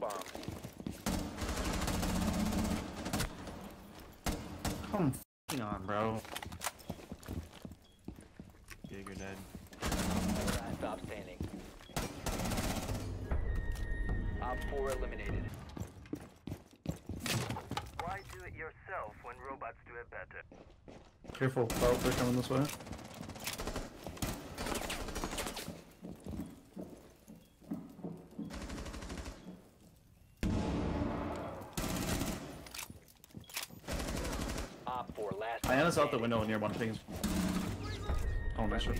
bomb. Come on, bro. Jager dead. Stop standing. Op 4 eliminated. Why do it yourself when robots do it better? Careful, both are coming this way. Diana's out the window near one thing. Oh, nice shot.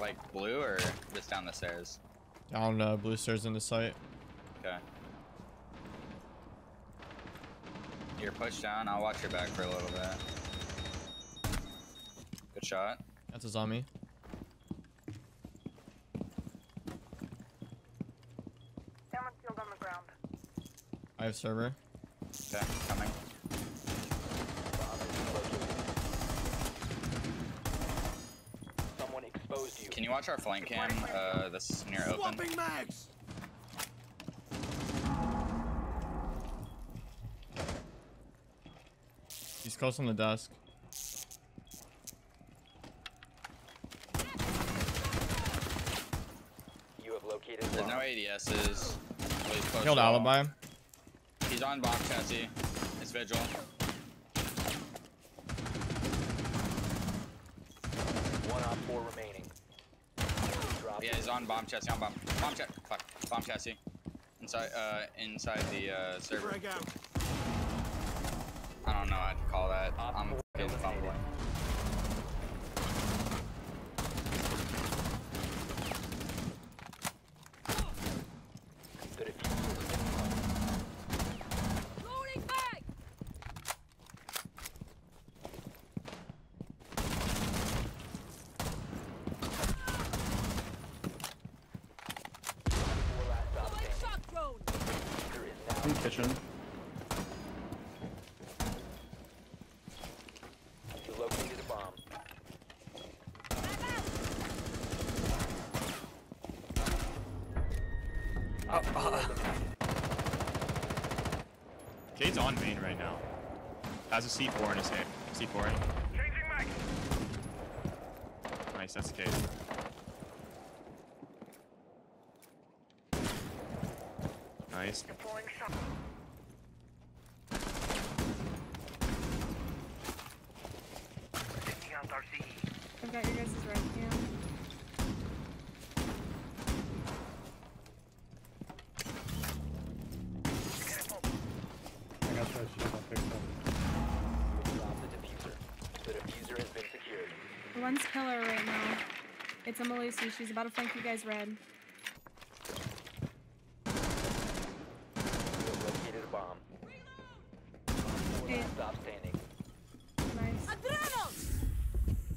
Like blue or just down the stairs? I don't know. Blue stairs into sight. Okay. You're pushed down. I'll watch your back for a little bit. Good shot. That's a zombie. Someone's killed on the ground. I have server. Okay, coming. Can you watch our flank cam? This is near open. He's close on the desk. You have located. There's no ADSs. Really killed Alibi. He's on box, Cassie. It's Vigil. One on four remaining. Yeah, he's on bomb chassis, on bomb. Bomb chassis, fuck. Bomb chassis. Inside, inside the, server. I don't know what to call that. I'm killed the bomb boy. Kitchen. You located a bomb. Kaid's on main right now. Has a C4 in his hand. C4. Changing mic. Nice, that's Kaid. Nice. I've got your guys' right here. I got that shit, I'll fix it. Drop the diffuser. The diffuser has been secured. One's killer right now. It's a Malusi. She's about to flank you guys red.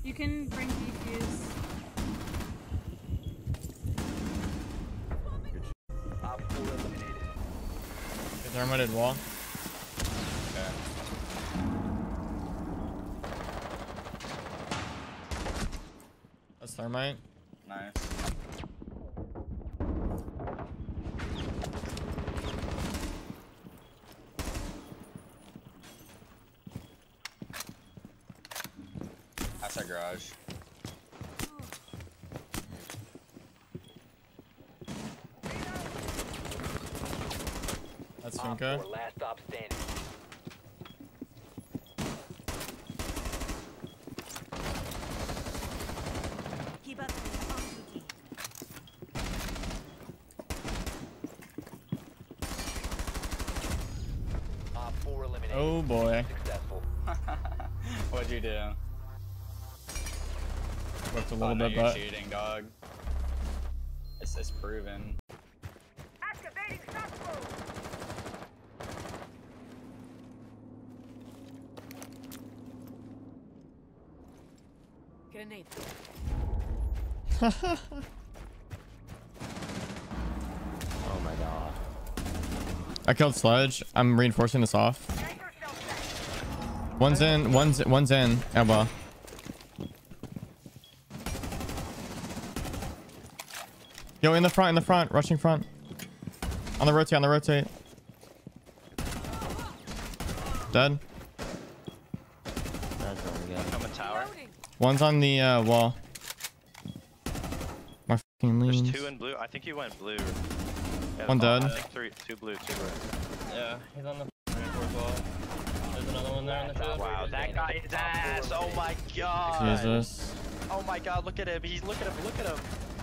You can bring defuse. The thermite wall. Okay. That's thermite. Nice. That's our garage. That's Finca. Last stop standing. Keep up. Oh boy. What'd you do? Whipped a little bit, but shooting, dog. This is proven. Activating shot mode. Grenade. Oh my god. I killed Sludge. I'm reinforcing this off. One's in. Elbow. Yo, in the front, rushing front. On the rotate, on the rotate. Dead. That's all we got. I'm a tower. One's on the wall. My fucking leaves. There's two in blue. I think he went blue. Yeah, one dead. I think two blue, two red. Yeah, he's on the fourth wall. There's another one there on the top. Wow, that guy is ass. Oh my god. Jesus. Oh my god, look at him. He's looking at him. Look at him.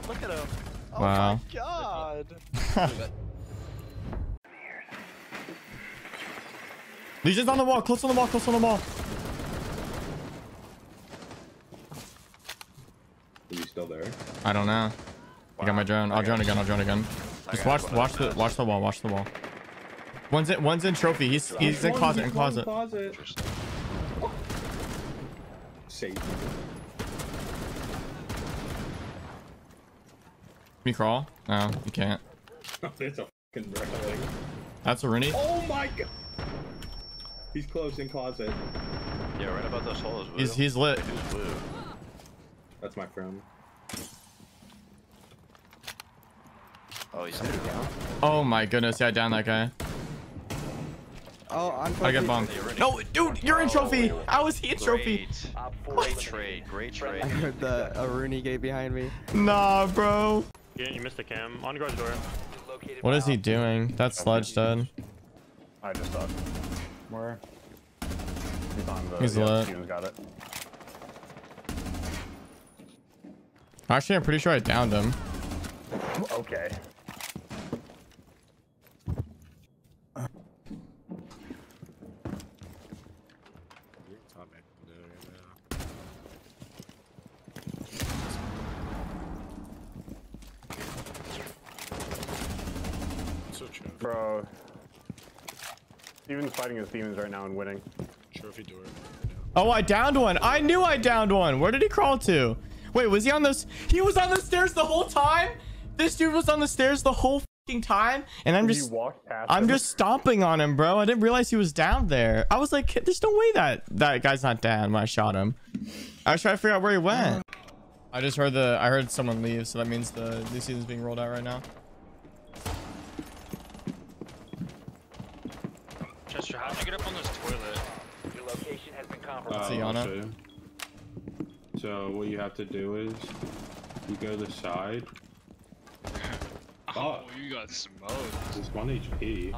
Look at him. Oh wow. My god. Legion's on the wall. Close on the wall. Close on the wall. Are you still there? I don't know. Wow. I got my drone. I'll drone again. I'll drone again. Just watch the wall. Watch the wall. One's in trophy. He's in closet. In closet. Save. Can you crawl? No, you can't. It's a fucking wreck. That's Aruni. Oh my god. He's close in closet. Yeah, right about those holes. Blue. He's lit. He's blue. That's my friend. Oh, he's down. Oh my goodness, yeah, I downed that guy. Oh, I got bombed. No, dude, you're in trophy. I was in trophy. Great trade. Great trade. I heard the Aruni gate behind me. Nah, bro. Yeah, you missed the cam. On guard door. What is he doing? That's Sludge dead. I just thought. Where? He's lit. Actually, I'm pretty sure I downed him. Okay. Bro, even fighting his demons right now and winning. Trophy door. Oh, I downed one. I knew I downed one. Where did he crawl to? Wait, was he on those? He was on the stairs the whole time. This dude was on the stairs the whole fucking time, and I'm just stomping on him, bro. I didn't realize he was down there. I was like, there's no way that guy's not down when I shot him. I was trying to figure out where he went. I just heard I heard someone leave, so that means the new season's being rolled out right now. How did you get up on this toilet? Your location has been compromised. So what you have to do is you go to the side. Oh, you got smoked. It's 1 HP.